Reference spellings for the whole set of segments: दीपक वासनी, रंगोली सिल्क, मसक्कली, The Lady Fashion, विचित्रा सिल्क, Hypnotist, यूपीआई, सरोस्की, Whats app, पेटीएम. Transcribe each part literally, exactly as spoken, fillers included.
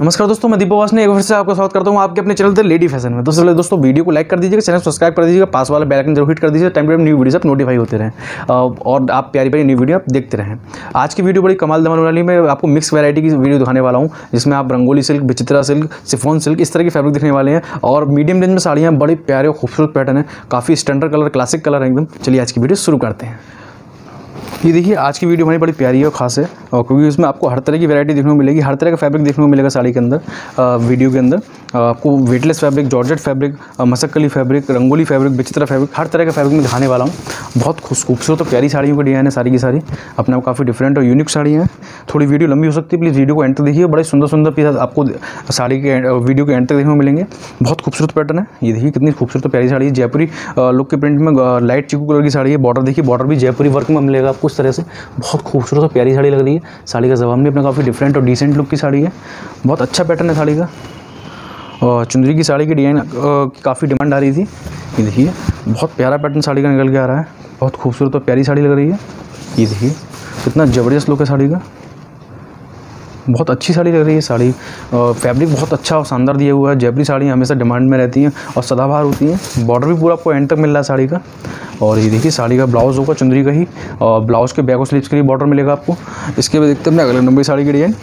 नमस्कार दोस्तों, मैं दीपक वासनी एक बार फिर से आपका स्वागत करता हूँ आपके अपने चैनल द लेडी फैशन में। दोस्तों दोस्तों वीडियो को लाइक कर दीजिएगा, चैनल सब्सक्राइब कर दीजिएगा, पास वाला बेल आइकन जरूर हिट कर दीजिए, time to time new videos आप नोटिफाई होते रहें और आप प्यारी प्यारी न्यू वीडियो आप देखते रहें। आज की वीडियो बड़ी कमाल दमन वाली, मैं आपको मिक्स वैरायटी की वीडियो दिखाने वाला हूँ जिसमें आप रंगोली सिल्क, विचित्रा सिल्क, chiffon silk इस तरह के फैब्रिक दिखने वाले हैं और मीडियम रेंज में साड़ियाँ, बड़े प्यारे और खूबसूरत पैटर्न है, काफ़ी स्टैंडर्ड कलर, क्लासिक कलर है एकदम। चलिए आज की वीडियो शुरू करते हैं। ये देखिए आज की वीडियो हमारी बड़ी प्यारी और खास है और क्योंकि उसमें आपको हर तरह की वैरायटी देखने को मिलेगी, हर तरह का फैब्रिक देखने को मिलेगा साड़ी के अंदर। आ, वीडियो के अंदर आपको weightless fabric, georgette fabric, मसक्कली fabric, Rangoli fabric, Vichitra fabric, हर तरह का फैब्रिक मैं दिखाने वाला हूँ। बहुत खूबसूरत और प्यारी साड़ियों का डिज़ाइन है, सारी की सारी अपने आप काफ़ी डिफरेंट और यूनिक साड़ी है। थोड़ी वीडियो लंबी हो सकती है, प्लीज़ वीडियो को एंड तक देखिए, बड़े सुंदर सुंदर पीस आपको साड़ी के वीडियो के एंड तक देखने को मिलेंगे। बहुत खूबसूरत पैटर्न है, ये देखिए कितनी खूबसूरत प्यारी साड़ी है, जयपुरी लुक के प्रिंट में लाइट चिकू कलर की साड़ी है। बॉर्डर देखिए, बॉर्डर भी जयपुरी वर्क में मिलेगा आपको, इस तरह से बहुत खूबसूरत और प्यारी साड़ी लग रही है। साड़ी का जवाब भी अपना काफ़ी डिफरेंट और डिसेंट लुक की साड़ी है, बहुत अच्छा पैटर्न है साड़ी का। और चुंदरी की साड़ी की डिज़ाइन की काफ़ी डिमांड आ रही थी, ये देखिए बहुत प्यारा पैटर्न साड़ी का निकल के आ रहा है, बहुत खूबसूरत और प्यारी साड़ी लग रही है। ये देखिए कितना ज़बरदस्त लुक है साड़ी का, बहुत अच्छी साड़ी लग रही है। साड़ी फैब्रिक बहुत अच्छा और शानदार दिया हुआ है, जयपुरी साड़ी हमेशा डिमांड में रहती हैं और सदाबहार होती हैं। बॉर्डर भी पूरा आपको एंड तक मिल रहा है साड़ी का। और ये देखिए साड़ी का ब्लाउज़ होगा चुंदरी का ही, और ब्लाउज़ के बैक और स्लीव्स के लिए बॉर्डर मिलेगा आपको। इसके बाद देखते हैं अपने अगले नंबर की साड़ी की डिज़ाइन।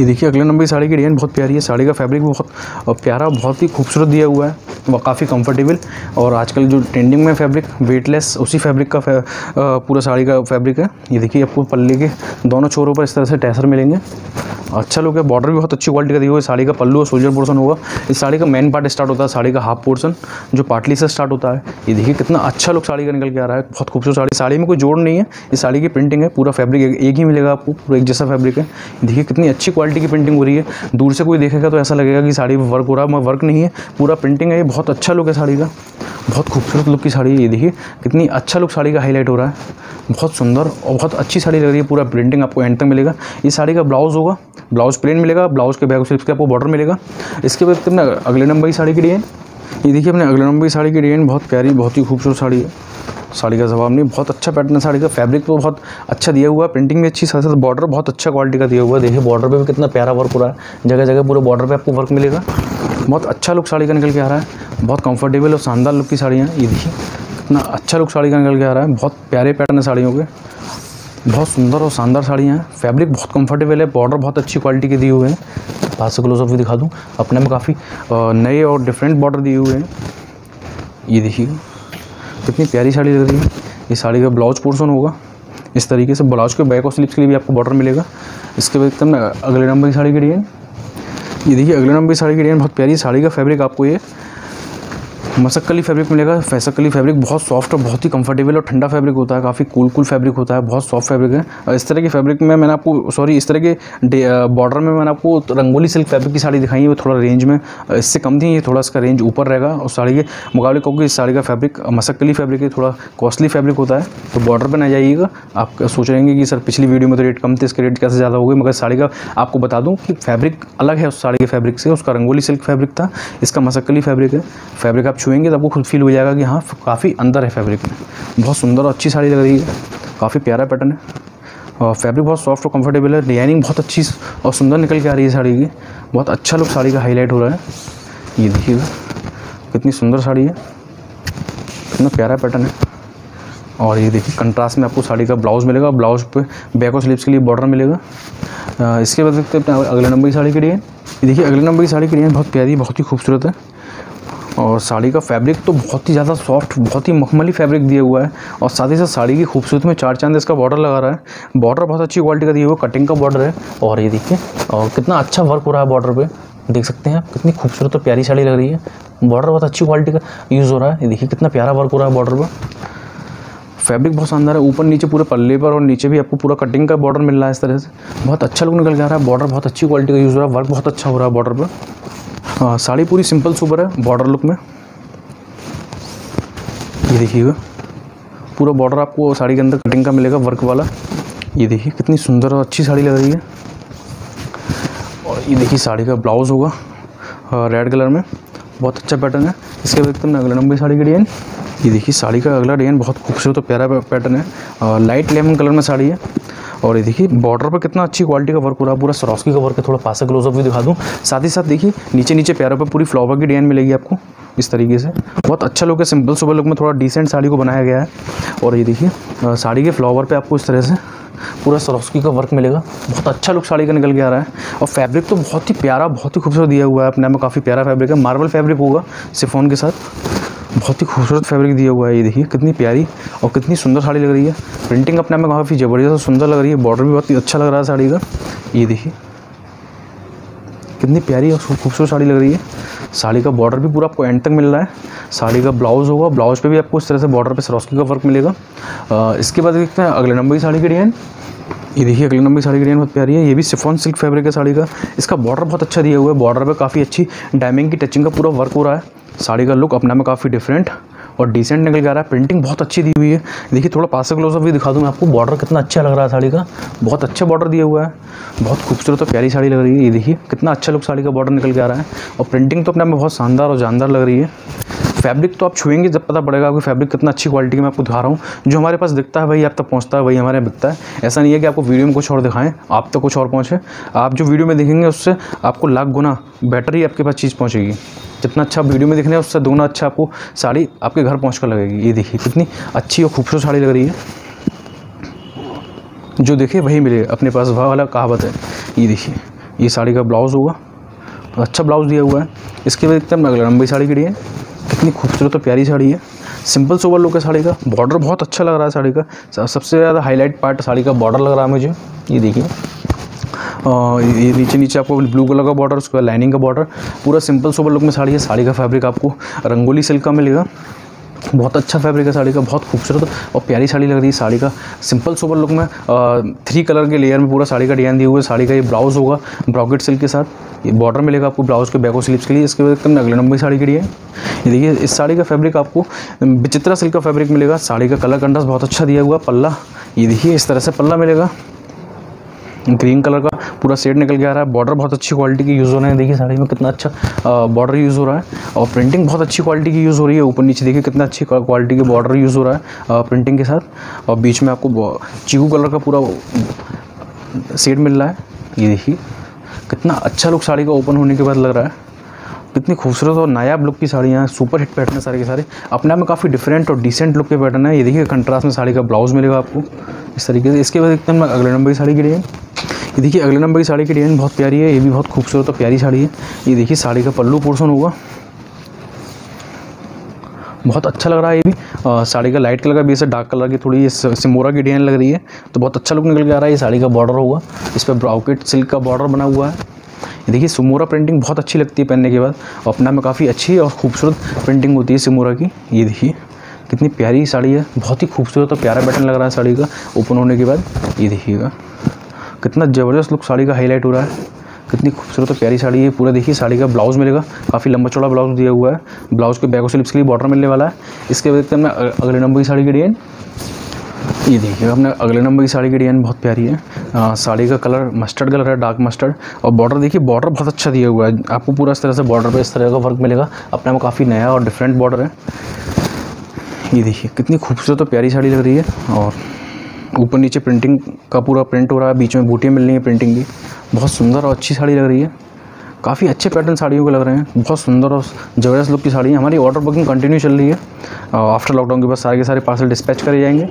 ये देखिए अगले नंबर की साड़ी की डिज़ाइन बहुत प्यारी है, साड़ी का फैब्रिक बहुत प्यारा, बहुत ही खूबसूरत दिया हुआ है, वह काफ़ी कंफर्टेबल और आजकल जो ट्रेंडिंग में फैब्रिक वेटलेस, उसी फैब्रिक का फै, पूरा साड़ी का फैब्रिक है। ये देखिए आपको पल्ले के दोनों छोरों पर इस तरह से टैसर मिलेंगे, अच्छा लुक है। बॉर्डर भी बहुत अच्छी क्वालिटी का दी हुई है, साड़ी का पल्लू और सोल्जर पोर्शन होगा। इस साड़ी का मेन पार्ट स्टार्ट होता है, साड़ी का हाफ पोर्शन जो पाटली से स्टार्ट होता है। ये देखिए कितना अच्छा लुक साड़ी का निकल के आ रहा है, बहुत खूबसूरत साड़ी, साड़ी में कोई जोड़ नहीं है, इस साड़ी की प्रिंटिंग है, पूरा फैब्रिक एक ही मिलेगा आपको, पूरा एक जैसा फैब्रिक है। देखिए कितनी अच्छी क्वालिटी की प्रिंटिंग हो रही है, दूर से कोई देखेगा तो ऐसा लगेगा कि साड़ी वर्क हो रहा है, वर्क नहीं है, पूरा प्रिंटिंग है। बहुत अच्छा लुक है साड़ी का, बहुत खूबसूरत लुक की साड़ी है। ये देखिए कितनी अच्छा लुक साड़ी का हाईलाइट हो रहा है, बहुत सुंदर और बहुत अच्छी साड़ी लग रही है, पूरा प्रिंटिंग आपको एंड तक मिलेगा। ये साड़ी का ब्लाउज़ होगा, ब्लाउज़ प्लेन मिलेगा, ब्लाउज़ के बैक स्लीव्स के आपको बॉर्डर मिलेगा। इसके बाद अपने अगले नंबर की साड़ी की डिज़ाइन। ये देखिए अपने अगले नंबर की साड़ी की डिज़ाइन बहुत प्यारी, बहुत ही खूबसूरत साड़ी है, साड़ी का जवाब नहीं, बहुत अच्छा पैटर्न है साड़ी का, फैब्रिक तो बहुत अच्छा दिया हुआ है, प्रिंटिंग भी अच्छी, साथ साथ बॉर्डर बहुत अच्छा क्वालिटी का दिया हुआ है। देखिए बॉर्डर पे भी कितना प्यारा वर्क हो रहा है, जगह जगह पूरे बॉर्डर पे आपको वर्क मिलेगा, बहुत अच्छा लुक साड़ी का निकल के आ रहा है, बहुत कंफर्टेबल और शानदार लुक की साड़ियाँ। ये देखिए कितना अच्छा लुक साड़ी का निकल के आ रहा है, बहुत प्यारे पैटर्न है साड़ियों के, बहुत सुंदर और शानदार साड़ियाँ हैं, फैब्रिक बहुत कंफर्टेबल है, बॉर्डर बहुत अच्छी क्वालिटी के दिए हुए हैं। पास से क्लोजअप भी दिखा दूँ, अपने में काफ़ी नए और डिफरेंट बॉर्डर दिए हुए हैं। ये देखिए कितनी प्यारी साड़ी लग रही है, ये साड़ी का ब्लाउज पोर्शन होगा इस तरीके से, ब्लाउज के बैक और स्लीव्स के लिए भी आपको बॉर्डर मिलेगा। इसके बाद एकदम अगले नंबर की साड़ी की डिज़ाइन। ये देखिए अगले नंबर की साड़ी की डिज़ाइन बहुत प्यारी, साड़ी का फैब्रिक आपको ये मसक्कली फैब्रिक मिलेगा। फैसक्कली फैब्रिक बहुत सॉफ्ट और बहुत ही कंफर्टेबल और ठंडा फैब्रिक होता है, काफ़ी कूल कूल फैब्रिक होता है, बहुत सॉफ्ट फैब्रिक है। और इस तरह के फैब्रिक में मैंने आपको सॉरी इस तरह के बॉर्डर में मैंने आपको रंगोली सिल्क फैब्रिक की साड़ी दिखाई है, वो थोड़ा रेंज में इससे कम थी, ये थोड़ा इसका रेंज ऊपर रहेगा और साड़ी के मुकाबले, क्योंकि इस साड़ी का फैब्रिक मसक्कली फैब्रिक है, थोड़ा कॉस्टली फैब्रिक होता है, तो बॉर्डर पर ना जाइएगा। आप सोच रहेंगे कि सर पिछली वीडियो में तो रेट कम थे, इसके रेट कैसे ज़्यादा हो गए, मगर साड़ी का आपको बता दूँ कि फैब्रिक अलग है उस साड़ी के फैब्रिक से, उसका रंगोली सिल्क फैब्रिक था, इसका मसक्कली फैब्रिक है। फैब्रिक आप छुएंगे तो आपको खुद फील हो जाएगा कि हाँ काफ़ी अंदर है फैब्रिक में, बहुत सुंदर और अच्छी साड़ी लग रही है, काफ़ी प्यारा पैटर्न है और फैब्रिक बहुत सॉफ्ट और कंफर्टेबल है, डिजाइनिंग बहुत अच्छी और सुंदर निकल के आ रही है साड़ी की, बहुत अच्छा लुक साड़ी का हाईलाइट हो रहा है। ये देखिएगा कितनी सुंदर साड़ी है, कितना प्यारा पैटर्न है। और ये देखिए कंट्रास्ट में आपको साड़ी का ब्लाउज़ मिलेगा, ब्लाउज पे बैक और स्लीव्स के लिए बॉर्डर मिलेगा। इसके बाद देखते हैं अगले नंबर की साड़ी की डिज़ाइन। ये देखिए अगले नंबर की साड़ी की डिज़ाइन बहुत प्यारी, बहुत ही खूबसूरत है और साड़ी का फैब्रिक तो बहुत ही ज़्यादा सॉफ्ट, बहुत ही मखमली फैब्रिक दिया हुआ है और साथ ही साथ साड़ी की खूबसूरती में चार चांद इसका बॉर्डर लगा रहा है। बॉर्डर बहुत अच्छी क्वालिटी का दिया हुआ, कटिंग का बॉर्डर है और ये देखिए और कितना अच्छा वर्क हो रहा है, बॉर्डर पे देख सकते हैं आप, कितनी खूबसूरत और प्यारी साड़ी लग रही है, बॉर्डर बहुत अच्छी क्वालिटी का यूज़ हो रहा है। ये देखिए कितना प्यारा वर्क हो रहा है बॉर्डर पर, फैब्रिक बहुत शानदार है, ऊपर नीचे पूरे पल्ले पर और नीचे भी आपको पूरा कटिंग का बॉर्डर मिल रहा है, इस तरह से बहुत अच्छा लुक निकल के आ रहा है, बॉर्डर बहुत अच्छी क्वालिटी का यूज़ हो रहा है, वर्क बहुत अच्छा हो रहा है बॉर्डर पर। आ, साड़ी पूरी सिंपल सुपर है बॉर्डर लुक में। ये देखिएगा पूरा बॉर्डर आपको साड़ी के अंदर कटिंग का मिलेगा, वर्क वाला। ये देखिए कितनी सुंदर और अच्छी साड़ी लग रही है। और ये देखिए साड़ी का ब्लाउज़ होगा रेड कलर में, बहुत अच्छा पैटर्न है। इसके बाद एकदम अगला नंबर साड़ी की डिज़ाइन। ये देखिए साड़ी का अगला डिज़ाइन बहुत खूबसूरत और प्यारा पैटर्न है, लाइट लेमन कलर में साड़ी है और ये देखिए बॉर्डर पर कितना अच्छी क्वालिटी का वर्क हो रहा है, पूरा सरोस्की का वर्क है। थोड़ा पास से क्लोजअप भी दिखा दूँ। साथ ही साथ देखिए नीचे नीचे पैरों पर पूरी फ्लावर की डिजाइन मिलेगी आपको इस तरीके से। बहुत अच्छा लुक है, सिंपल सुपर लुक में थोड़ा डिसेंट साड़ी को बनाया गया है। और ये देखिए साड़ी के फ्लावर पर आपको इस तरह से पूरा सरोस्की का वर्क मिलेगा। बहुत अच्छा लुक साड़ी का निकल के आ रहा है। और फैब्रिक तो बहुत ही प्यारा, बहुत ही खूबसूरत दिया हुआ है अपने में। काफ़ी प्यारा फैब्रिक है, मार्बल फैब्रिक होगा शिफॉन के साथ। बहुत ही खूबसूरत फैब्रिक दिया हुआ है। ये देखिए कितनी प्यारी और कितनी सुंदर साड़ी लग रही है। प्रिंटिंग अपने में काफ़ी ज़बरदस्त और सुंदर लग रही है। बॉर्डर भी बहुत ही अच्छा लग रहा है साड़ी का। ये देखिए कितनी प्यारी और खूबसूरत साड़ी लग रही है। साड़ी का बॉर्डर भी पूरा आपको एंड तक मिल रहा है। साड़ी का ब्लाउज़ होगा, ब्लाउज़ पे भी आपको इस तरह से बॉर्डर पे सरोस्की का वर्क मिलेगा। आ, इसके बाद देखते हैं अगले नंबर की साड़ी की डिज़ाइन। ये देखिए अगले नंबर की साड़ी की डिज़ाइन बहुत प्यारी है। ये भी शिफॉन सिल्क फैब्रिक है साड़ी का। इसका बॉर्डर बहुत अच्छा दिया हुआ है। बॉर्डर पर काफ़ी अच्छी डायमंड की टचिंग का पूरा वर्क हो रहा है। साड़ी का लुक अपना में काफ़ी डिफरेंट और डिसेंट निकल के आ रहा है। प्रिंटिंग बहुत अच्छी दी हुई है। देखिए थोड़ा पास से क्लोजअप भी दिखा दूँ मैं आपको। बॉर्डर कितना अच्छा लग रहा है साड़ी का। बहुत अच्छा बॉर्डर दिया हुआ है। बहुत खूबसूरत और प्यारी साड़ी लग रही है। ये देखिए कितना अच्छा लुक साड़ी का बॉर्डर निकल के आ रहा है। और प्रिंटिंग तो अपने में बहुत शानदार और जानदार लग रही है। फैब्रिक तो आप छुएंगे जब पता पड़ेगा आपको फैब्रिक कितना अच्छी क्वालिटी की मैं आपको दिखा रहा हूँ। जो हमारे पास दिखता है वही आप तक पहुँचता है, वही हमारे यहाँ बिकता है। ऐसा नहीं है कि आपको वीडियो में कुछ और दिखाएं, आप तक कुछ और पहुँचे। आप जो वीडियो में देखेंगे उससे आपको लाख गुना बेटर ही आपके पास चीज़ पहुँचेगी। जितना अच्छा वीडियो में दिखना है उससे दोगुना अच्छा आपको साड़ी आपके घर पहुँच कर लगेगी। ये देखिए कितनी अच्छी और खूबसूरत साड़ी लग रही है। जो देखे वही मिले, अपने पास वह वाला कहावत है। ये देखिए ये साड़ी का ब्लाउज़ होगा, अच्छा ब्लाउज़ दिया हुआ है। इसके बाद एकदम अगला लंबी साड़ी के लिए कितनी खूबसूरत और प्यारी साड़ी है। सिंपल सोबर लुक है साड़ी का। बॉर्डर बहुत अच्छा लग रहा है साड़ी का। सबसे ज़्यादा हाईलाइट पार्ट साड़ी का बॉर्डर लग रहा है मुझे। ये देखिए ये नीचे नीचे आपको ब्लू कलर का बॉर्डर, उसके बाद लाइनिंग का बॉर्डर। पूरा सिंपल सोबर लुक में साड़ी है। साड़ी का फैब्रिक आपको रंगोली सिल्क का मिलेगा। बहुत अच्छा फैब्रिक है साड़ी का। बहुत खूबसूरत और प्यारी साड़ी लग रही है। साड़ी का सिंपल सोबर लुक में थ्री कलर के लेयर में पूरा साड़ी का डिजाइन दिया हुआ है। साड़ी का ये ब्लाउज़ होगा ब्रॉकेट सिल्क के साथ। ये बॉर्डर मिलेगा आपको ब्लाउज़ के बैक और स्लीव्स के लिए। इसके बाद एकदम अगले नंबर की साड़ी के लिए ये देखिए इस साड़ी का फैब्रिक आपको विचित्रा सिल्क का फैब्रिक मिलेगा। साड़ी का कलर कंट्रास्ट बहुत अच्छा दिया हुआ। पल्ला ये देखिए इस तरह से पल्ला मिलेगा। ग्रीन कलर का पूरा सेट निकल के आ रहा है। बॉर्डर बहुत अच्छी क्वालिटी की यूज़ हो रहा है। देखिए साड़ी में कितना अच्छा बॉर्डर यूज़ हो रहा है। और प्रिंटिंग बहुत अच्छी क्वालिटी की यूज़ हो रही है। ऊपर नीचे देखिए कितना अच्छी क्वालिटी के बॉर्डर यूज़ हो रहा है प्रिंटिंग के साथ। और बीच में आपको चीकू कलर का पूरा सेट मिल रहा है। ये देखिए कितना अच्छा लुक साड़ी का ओपन होने के बाद लग रहा है। कितनी खूबसूरत और नायाब लुक की साड़ियाँ, सुपर हिट पैटर्न है सारे के सारे। अपने आप में काफ़ी डिफरेंट और डिसेंट लुक के पैटर्न है। ये देखिए कंट्रास्ट में साड़ी का ब्लाउज़ मिलेगा आपको इस तरीके से। इसके बाद एकदम अगले नंबर की साड़ी के लिए ये देखिए अगले नंबर की साड़ी की डिज़ाइन बहुत प्यारी है। ये भी बहुत खूबसूरत और प्यारी साड़ी है। ये देखिए साड़ी का पल्लू पोर्शन होगा, बहुत अच्छा लग रहा है। ये भी आ, साड़ी का लाइट कलर का बेस है, डार्क कलर की थोड़ी सिमोरा की डिज़ाइन लग रही है। तो बहुत अच्छा लुक निकल के आ रहा है। ये साड़ी का बॉर्डर होगा, इस पर ब्रॉकेट सिल्क का बॉर्डर बना हुआ है। देखिए सिमोरा प्रिंटिंग बहुत अच्छी लगती है पहनने के बाद। अपना में काफ़ी अच्छी और खूबसूरत प्रिंटिंग होती है सिमोरा की। ये देखिए कितनी प्यारी साड़ी है। बहुत ही खूबसूरत और प्यारा पैटर्न लग रहा है साड़ी का ओपन होने के बाद। ये देखिएगा कितना ज़बरदस्त लुक साड़ी का हाईलाइट हो रहा है। कितनी खूबसूरत और प्यारी साड़ी है। पूरा देखिए साड़ी का ब्लाउज़ मिलेगा, काफ़ी लंबा चौड़ा ब्लाउज़ दिया हुआ है। ब्लाउज़ के बैक और स्लीव्स के लिए बॉर्डर मिलने वाला है। इसके बाद देखते हैं अगले नंबर की साड़ी की डिज़ाइन। ये देखिए हमने अगले नंबर की साड़ी की डिज़ाइन बहुत प्यारी है। आ, साड़ी का कलर मस्टर्ड कलर है, डार्क मस्टर्ड। और बॉर्डर देखिए बॉर्डर बहुत अच्छा दिया हुआ है। आपको पूरा इस तरह से बॉर्डर पर इस तरह का वर्क मिलेगा। अपने में काफ़ी नया और डिफरेंट बॉर्डर है। ये देखिए कितनी खूबसूरत और प्यारी साड़ी लग रही है। और ऊपर नीचे प्रिंटिंग का पूरा प्रिंट हो रहा है। बीच में बूटियाँ मिल रही हैं प्रिंटिंग की। बहुत सुंदर और अच्छी साड़ी लग रही है। काफ़ी अच्छे पैटर्न साड़ियों के लग रहे हैं। बहुत सुंदर और ज़बरदस्त लुक की साड़ी है। हमारी ऑर्डर बुकिंग कंटिन्यू चल रही है। आफ्टर लॉकडाउन के बाद सारे के सारे पार्सल डिस्पैच करे जाएंगे।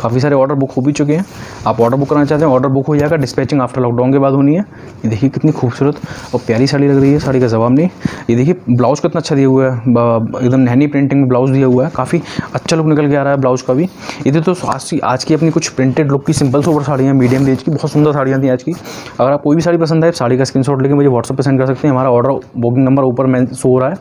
काफ़ी सारे ऑर्डर बुक हो भी चुके हैं। आप ऑर्डर बुक करना चाहते हैं, ऑर्डर बुक हो जाएगा। डिस्पैचिंग आफ्टर लॉकडाउन के बाद होनी है। ये देखिए कितनी खूबसूरत और प्यारी साड़ी लग रही है, साड़ी का जवाब नहीं। ये देखिए ब्लाउज़ कितना अच्छा दिया हुआ है। एकदम नैनी प्रिंटिंग में ब्लाउज़ दिया हुआ है। काफ़ी अच्छा लुक निकल के आ रहा है ब्लाउज़ का भी। ये तो आज की आज की अपनी कुछ प्रिंटेड लुक की सिंपल सोबर साड़ियाँ मीडियम रेंज की बहुत सुंदर साड़ियाँ थी आज की। अगर आप कोई भी साड़ी पसंद आए साड़ी का स्क्रीनशॉट लेके मुझे व्हाट्सअप पर सेंड कर सकते हैं। हमारा ऑर्डर बुकिंग नंबर ऊपर मैं शो हो रहा है।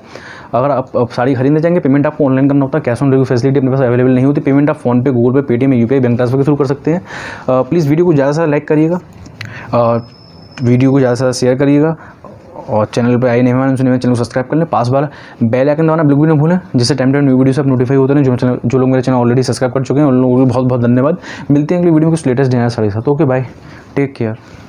अगर आप, आप साड़ी खरीदना चाहेंगे पेमेंट आपको ऑनलाइन करना होता है। कैश ऑन डिलीवरी फैसिलिटी अपने पास अवेलेबल नहीं होती। पेमेंट आप फोन पे, Google Pay, पेटीएम, यूपीआई, bank transfer के थ्रू कर सकते हैं। प्लीज़ वीडियो को ज़्यादा से लाइक करिएगा, वीडियो को ज़्यादा से ज़्यादा शेयर करिएगा। और चैनल पर आए नहीं हमारे सुनिए चैनल को सब्सक्राइब कर लें। पास बार बेल आइकन दबाना बिल्कुल भी ना भूलें, जिससे टाइम टाइम न्यू वीडियो से आप नोटिफाई होते हैं। जो चैनल जो लोग मेरे चैनल ऑलरेडी सब्सक्राइब कर चुके हैं उन लोगों को बहुत बहुत धन्यवाद। मिलते हैं अगली वीडियो में कुछ लेटेस्ट डिजाइन साड़ी साथ। Okay bye, take care.